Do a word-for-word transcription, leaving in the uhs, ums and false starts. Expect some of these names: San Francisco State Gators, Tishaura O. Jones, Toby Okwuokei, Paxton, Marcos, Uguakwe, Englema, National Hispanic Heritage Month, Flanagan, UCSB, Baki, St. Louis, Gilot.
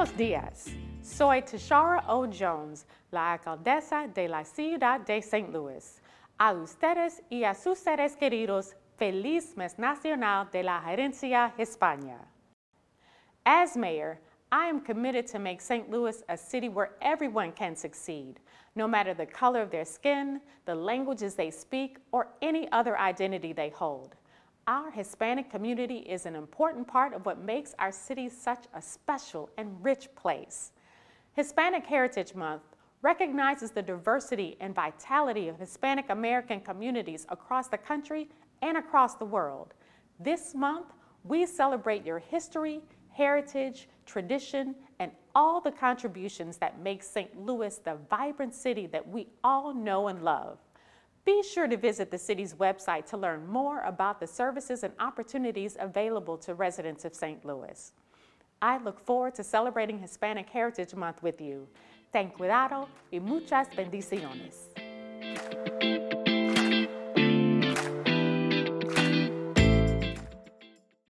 Buenos días. Soy Tishaura O. Jones, la alcaldesa de la ciudad de Saint Louis. A ustedes y a sus seres queridos, feliz mes nacional de la Herencia Hispana. As mayor, I am committed to make Saint Louis a city where everyone can succeed, no matter the color of their skin, the languages they speak, or any other identity they hold. Our Hispanic community is an important part of what makes our city such a special and rich place. Hispanic Heritage Month recognizes the diversity and vitality of Hispanic American communities across the country and across the world. This month, we celebrate your history, heritage, tradition, and all the contributions that make Saint Louis the vibrant city that we all know and love. Be sure to visit the city's website to learn more about the services and opportunities available to residents of Saint Louis. I look forward to celebrating Hispanic Heritage Month with you. Ten cuidado y muchas bendiciones.